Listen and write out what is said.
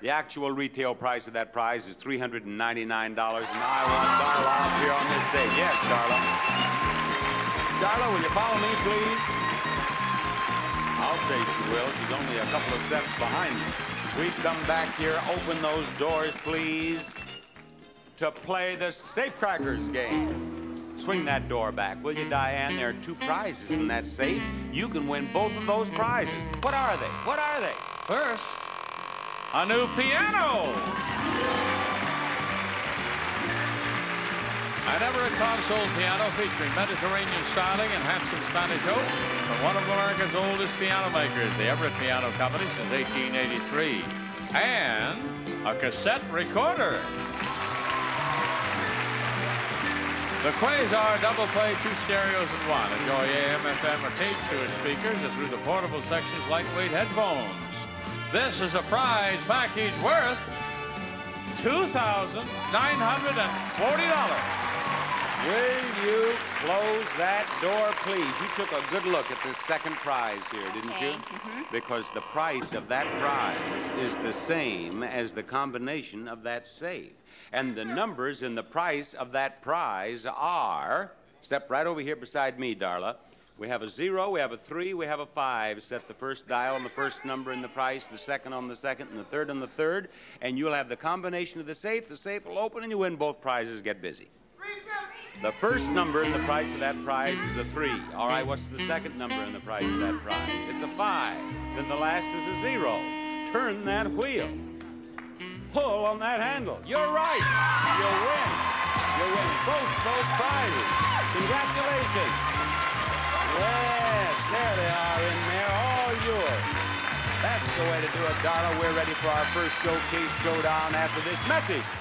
The actual retail price of that prize is $399, and I want Darla up here on this stage. Yes, Darla. Darla, will you follow me, please? I'll say she will. She's only a couple of steps behind me. We come back here, open those doors, please, to play the Safecrackers game. Swing that door back, will you, Diane? There are two prizes in that safe. You can win both of those prizes. What are they? What are they? First, a new piano! An Everett console piano featuring Mediterranean styling and handsome Spanish oak from one of America's oldest piano makers, the Everett Piano Company, since 1883. And a cassette recorder. The Quasar double play, 2 stereos in 1. Enjoy AM, FM, or tape through its speakers and through the portable section's lightweight headphones. This is a prize package worth $2,940. Will you close that door, please? You took a good look at this second prize here, didn't you? Mm-hmm. Because the price of that prize is the same as the combination of that safe. And the numbers in the price of that prize are... Step right over here beside me, Darla. We have a 0, we have a 3, we have a 5. Set the first dial on the first number in the price, the second on the second, and the third on the third, and you'll have the combination of the safe. The safe will open, and you win both prizes. Get busy. The first number in the price of that prize is a 3. All right, what's the second number in the price of that prize? It's a 5. Then the last is a 0. Turn that wheel. Pull on that handle. You're right. You'll win. You'll win both those prizes. Congratulations. Yes, there they are in there, all yours. That's the way to do it, Donna. We're ready for our first showcase showdown after this message.